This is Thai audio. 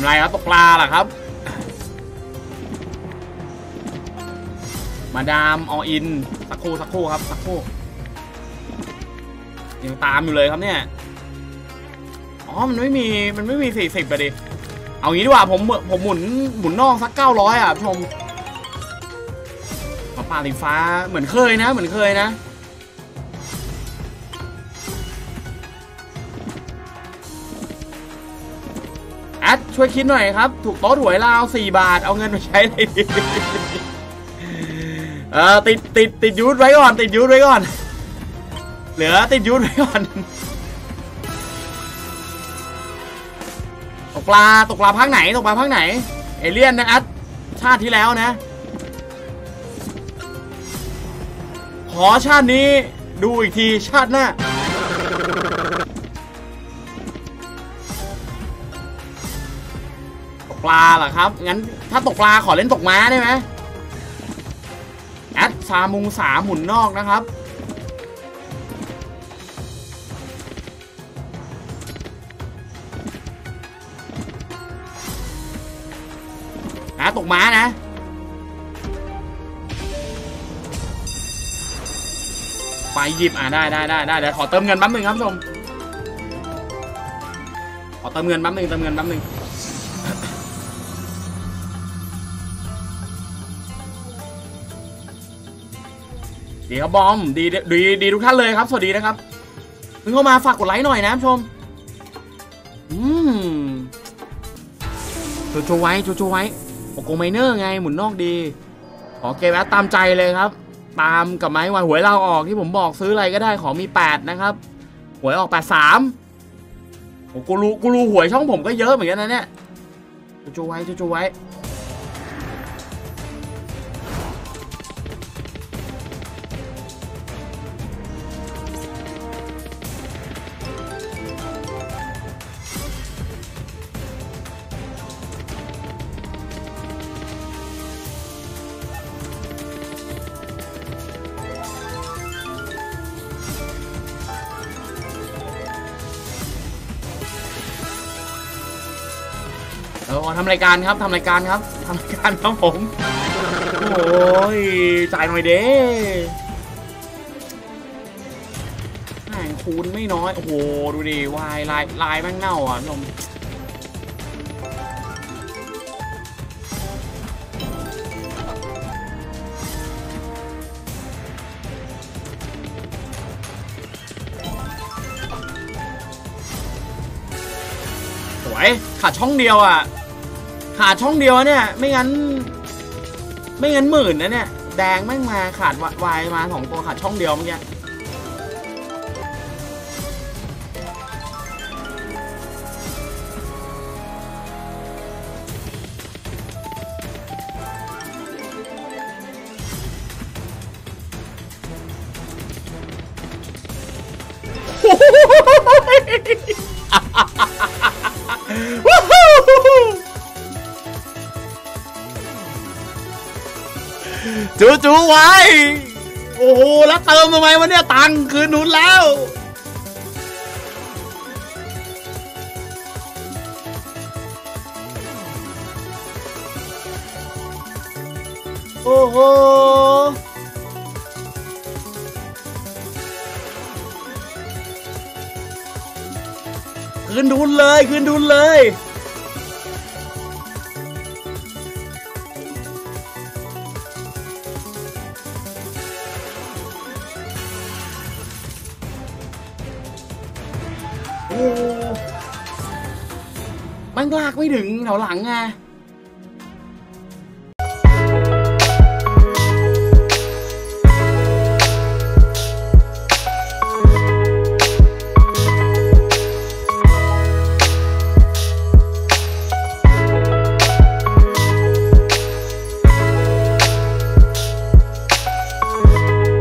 มไรครับตกปลาล่ะครับมาดามออินสักครู่ครับสักครู่ยังตามอยู่เลยครับเนี่ยอ๋อมันไม่มี40ไปดิเอางี้ดีกว่าผมหมุนนอกสัก900อ่ะชมปลาสีฟ้าเหมือนเคยนะช่วยคิดหน่อยครับถูกโต๊ะหวยลาว4 บาทเอาเงินไปใช้อะไรดีติดยูทไว้ก่อนเหลือติดยูทไว้ก่อนตกปลาภาคไหนเอเลี่ยนนะอัดชาติที่แล้วนะขอชาตินี้ดูอีกทีชาติหน้าปลาเหรอครับงั้นถ้าตกปลาขอเล่นตกม้าได้ไหมแอด3 มุง 3หมุนนอกนะครับตกม้านะไปหยิบได้เดี๋ยวขอเติมเงินแป๊บนึงครับชมขอเติมเงินแป๊บนึงดีครับบอมดีทุกท่านเลยครับสวัสดีนะครับมึงเข้ามาฝากกดไลค์หน่อยนะชมโจไว้โอโกไมเนอร์ไงหมุนนอกดีขอเกมแอดตามใจเลยครับตามกับไม้วันหวยเราออกที่ผมบอกซื้ออะไรก็ได้ขอมี8นะครับหวยออก83โอ้กูรู้หวยช่องผมก็เยอะเหมือนกันนะเนี่ยโจไว้ทำรายการครับผมโอ้ยจ่ายหน่อยเด้ห่างคูณไม่น้อยโอ้โหดูดิวายลายแม่งเน่าอ่ะนมสวยขาดช่องเดียวอ่ะขาดช่องเดียวเนี่ยไม่งั้นหมื่นนะเนี่ยแดงไม่มาขาดวายมา2 ตัวขาดช่องเดียวเมื่อกี้จูไว้โอ้โหแล้วเติมทำไมวะเนี่ยตังค์คืนนู้นแล้วโอ้โหคืนนู้นเลยมันลากไม่ถึงแถวหลังไง